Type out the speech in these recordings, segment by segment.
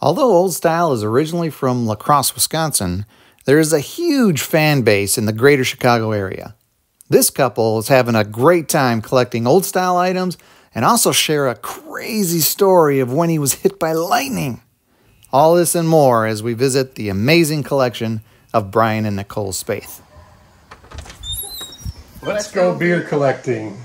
Although Old Style is originally from La Crosse, Wisconsin, there is a huge fan base in the greater Chicago area. This couple is having a great time collecting Old Style items and also share a crazy story of when he was hit by lightning. All this and more as we visit the amazing collection of Brian and Nicole Spaeth. Let's go beer collecting.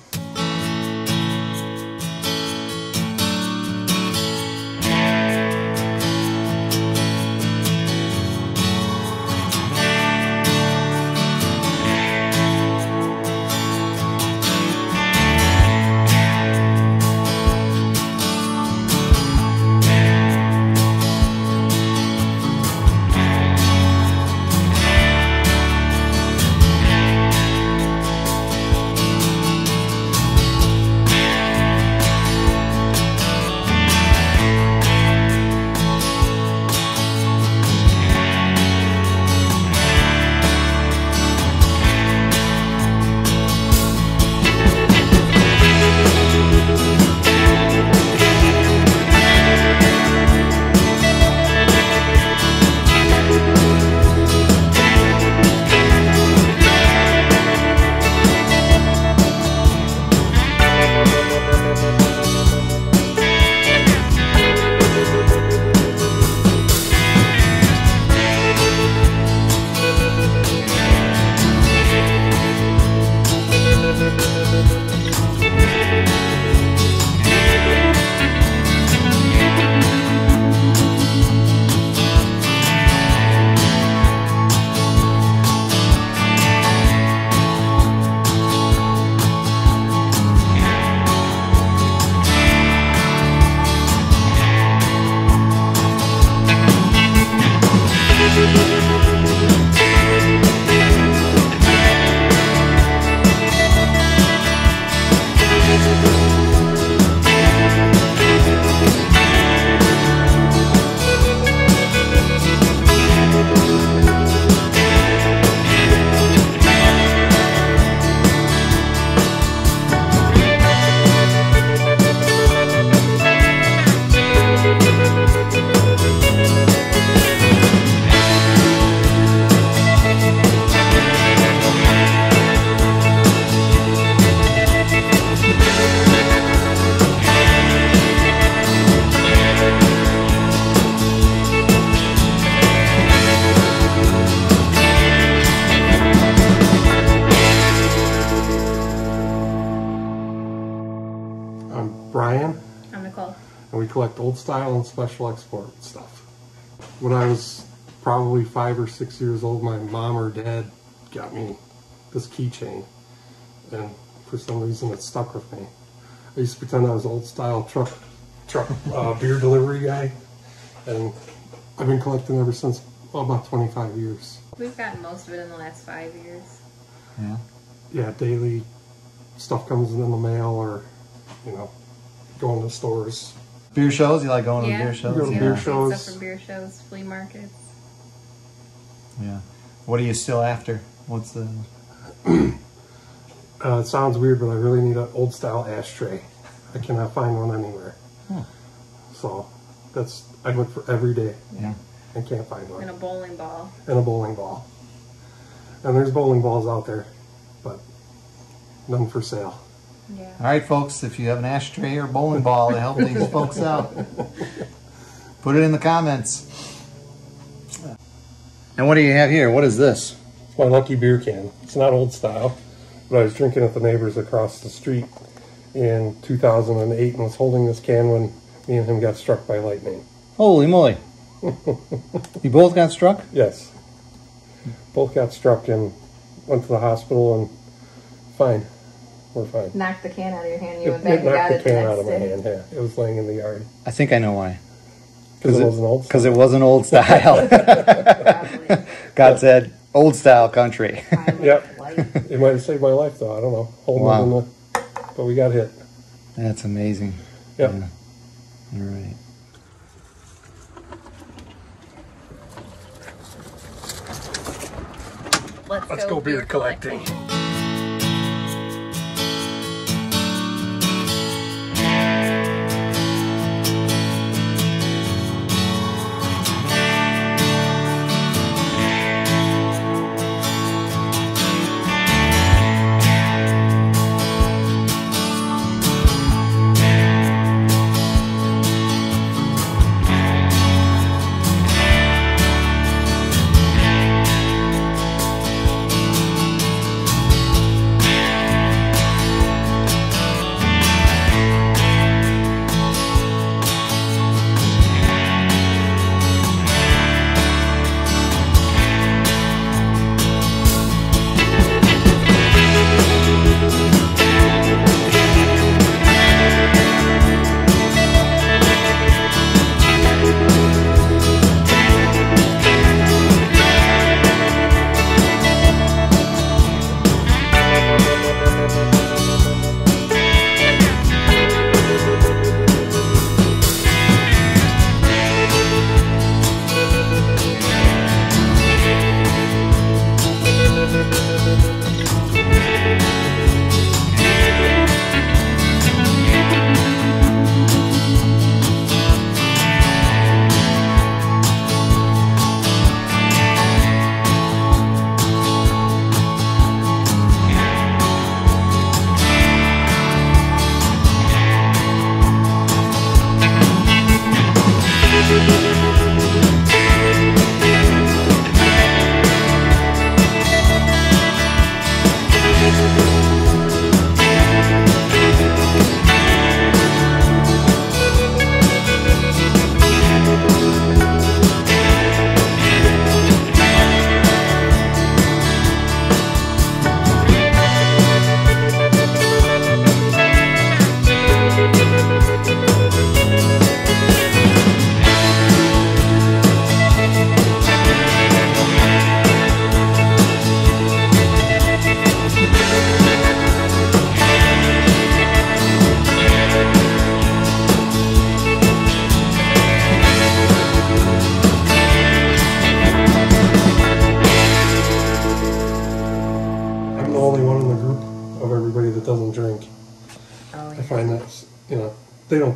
Brian. I'm Nicole. And we collect Old Style and Special Export stuff. When I was probably 5 or 6 years old, my mom or dad got me this keychain, and for some reason it stuck with me. I used to pretend I was an Old Style truck beer delivery guy, and I've been collecting ever since, well, about 25 years. We've gotten most of it in the last 5 years. Yeah. Yeah, daily stuff comes in the mail, or, you know, going to stores. Beer shows? You like going to beer shows? Yeah, beer shows. Stuff from beer shows, flea markets. Yeah. What are you still after? What's the... it sounds weird, but I really need an Old Style ashtray. I cannot find one anywhere. Huh. So, that's... I look for every day. Yeah. And can't find one. And a bowling ball. And a bowling ball. And there's bowling balls out there, but none for sale. Yeah. All right, folks, if you have an ashtray or bowling ball to help these folks out, put it in the comments. And what do you have here? What is this? It's my lucky beer can. It's not Old Style, but I was drinking at the neighbors across the street in 2008 and was holding this can when me and him got struck by lightning. Holy moly. You both got struck? Yes. Both got struck and went to the hospital and fine. We're fine. Knocked the can out of your hand. You went back and got it the next day. Knocked the can out of my hand, yeah. It was laying in the yard. I think I know why. Because it wasn't Old Style. Because it wasn't Old Style. God said, Old Style country. Yep. It might have saved my life, though. I don't know. Wow. But we got hit. That's amazing. Yep. Yeah. All right. Let's go beer collecting.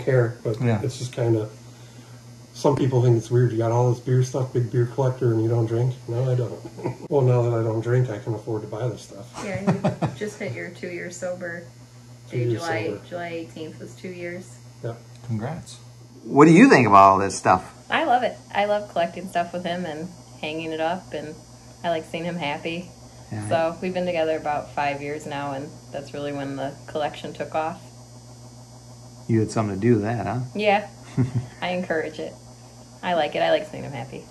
care, but yeah. It's just kind of, some people think it's weird. You got all this beer stuff, big beer collector, and you don't drink? No, I don't. Well, now that I don't drink, I can afford to buy this stuff. Yeah, you just hit your 2 year sober. July 18th was 2 years. Yep. Congrats. What do you think about all this stuff? I love it. I love collecting stuff with him and hanging it up, and I like seeing him happy. Yeah. So we've been together about 5 years now, and that's really when the collection took off. You had something to do with that, huh? Yeah. I encourage it. I like it. I like seeing him happy.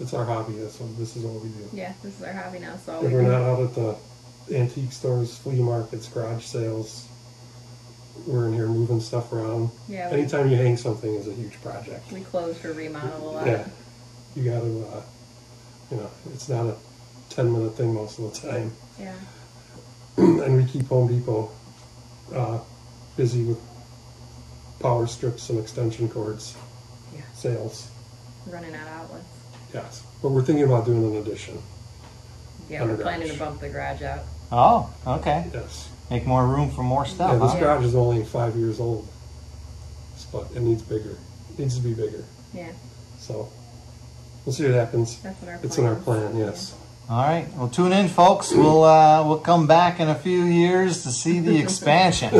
It's our hobby. This is what we do. Yeah, this is our hobby now. So if we're not out at the antique stores, flea markets, garage sales, we're in here moving stuff around. Yeah. Anytime you hang something is a huge project. We close or remodel a lot. Yeah. You got to, you know, it's not a 10-minute thing most of the time. Yeah. And we keep Home Depot busy with power strips and extension cords. Yeah. Sales. Running out of outlets. Yes, but we're thinking about doing an addition. Yeah, we're planning to bump the garage out. Oh, okay. Yes. Make more room for more stuff. Yeah, this garage is only 5 years old, but it needs bigger. It needs to be bigger. Yeah. So we'll see what happens. That's what our plan is. It's in our plan, yes. Yeah. All right. Well, tune in, folks. We'll come back in a few years to see the expansion.